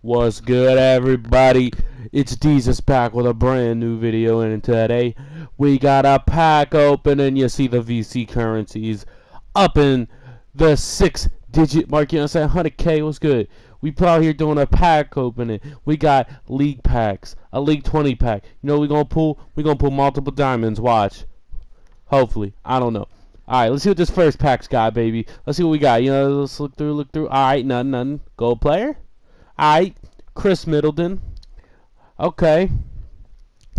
What's good, everybody? It's Deezus back with a brand new video, and today we got a pack open, and you see the VC currencies up in the 6-digit mark. You know what I'm saying? 100K was good. We probably here doing a pack opening. We got league packs, a league 20 pack. You know what we're gonna pull multiple diamonds. Watch. Hopefully, I don't know. All right, let's see what this first pack's got, baby. Let's see what we got. You know, let's look through. All right, nothing. Gold player. Alright, Chris Middleton. Okay.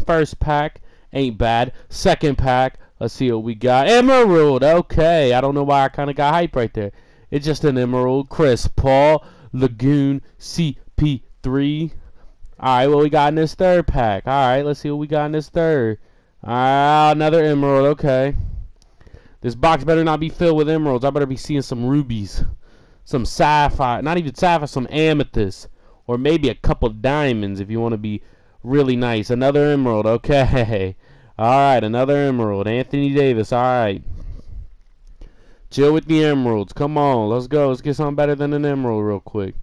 First pack. Ain't bad. Second pack. Let's see what we got. Emerald. Okay. I don't know why I kind of got hype right there. It's just an emerald. Chris Paul. Lagoon. CP3. Alright, what we got in this third pack? Alright, let's see what we got in this third. Ah, another emerald. Okay. This box better not be filled with emeralds. I better be seeing some rubies. Some sapphire, not even sapphire, some amethyst, or maybe a couple diamonds if you want to be really nice. Another emerald, okay. All right, another emerald. Anthony Davis, all right. Chill with the emeralds. Come on, let's go. Let's get something better than an emerald real quick.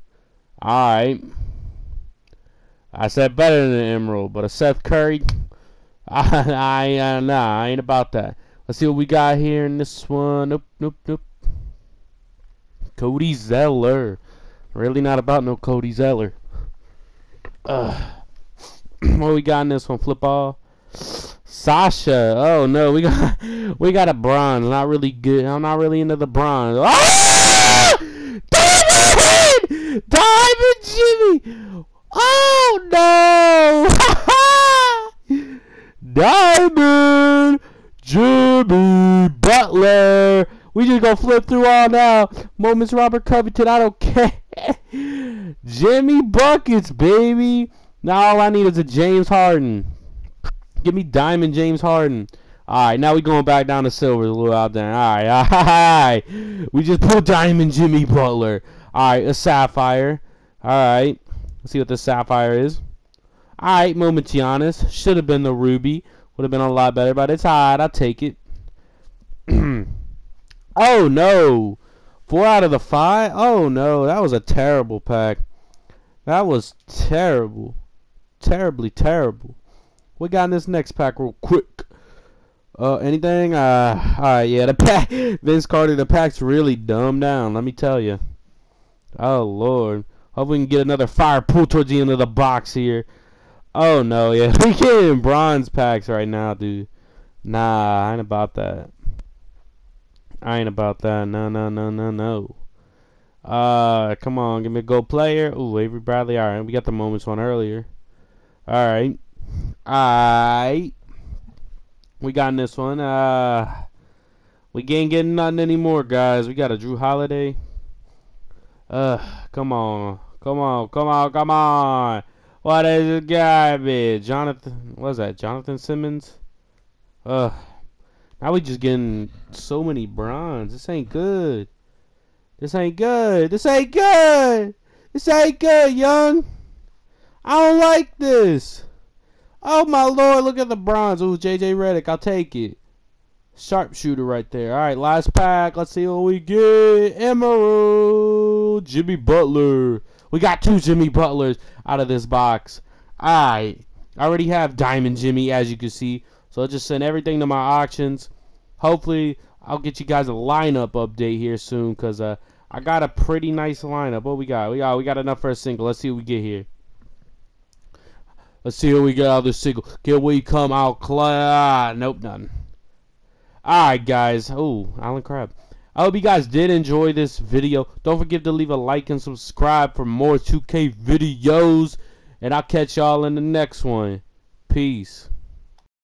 All right. I said better than an emerald, but a Seth Curry, nah, I ain't about that. Let's see what we got here in this one. Nope. Cody Zeller. Really not about no Cody Zeller. What we got in this one? Flip all. Sasha. Oh no, we got a bronze. Not really good. I'm not really into the bronze. Ah! Diamond! Diamond Jimmy! Oh no! Diamond Jimmy Butler! We just gonna flip through all now. Moments Robert Covington, I don't care. Jimmy Buckets, baby. Now all I need is a James Harden. Give me diamond James Harden. Alright, now we going back down to silver a little out there. Alright. We just pulled diamond Jimmy Butler. Alright, a sapphire. Alright. Let's see what the sapphire is. Alright, moment Giannis. Should have been the ruby. Would have been a lot better, but it's alright. I'll take it. Oh no, 4 out of the 5. Oh no, that was a terrible pack. That was terrible, terribly terrible. We got in this next pack real quick. Anything? All right, yeah, the pack. Vince Carter, the pack's really dumbed down. Let me tell you. Oh Lord, hope we can get another fire pull towards the end of the box here. Oh no, yeah, we getting bronze packs right now, dude. Nah, I ain't about that. I ain't about that. No. Come on, give me a gold player. Ooh, Avery Bradley. All right, we got the moments one earlier. All right. We got in this one. We ain't getting nothing anymore, guys. We got a Drew Holiday. Come on. What is this garbage? Jonathan. What's that? Jonathan Simmons. Now we just getting so many bronze. This ain't good, young. I don't like this. Oh my Lord, look at the bronze. Ooh, JJ Reddick, I'll take it. Sharpshooter right there. All right, last pack. Let's see what we get. Emerald, Jimmy Butler. We got 2 Jimmy Butlers out of this box. All right, I already have diamond Jimmy, as you can see. So I'll just send everything to my auctions. Hopefully, I'll get you guys a lineup update here soon, because I got a pretty nice lineup. What we got? We got enough for a single. Let's see what we get here. Let's see what we get out of this single. Can we come out clear? Nope, nothing. All right, guys. Ooh, Alan Crabb. I hope you guys did enjoy this video. Don't forget to leave a like and subscribe for more 2K videos. And I'll catch y'all in the next one. Peace.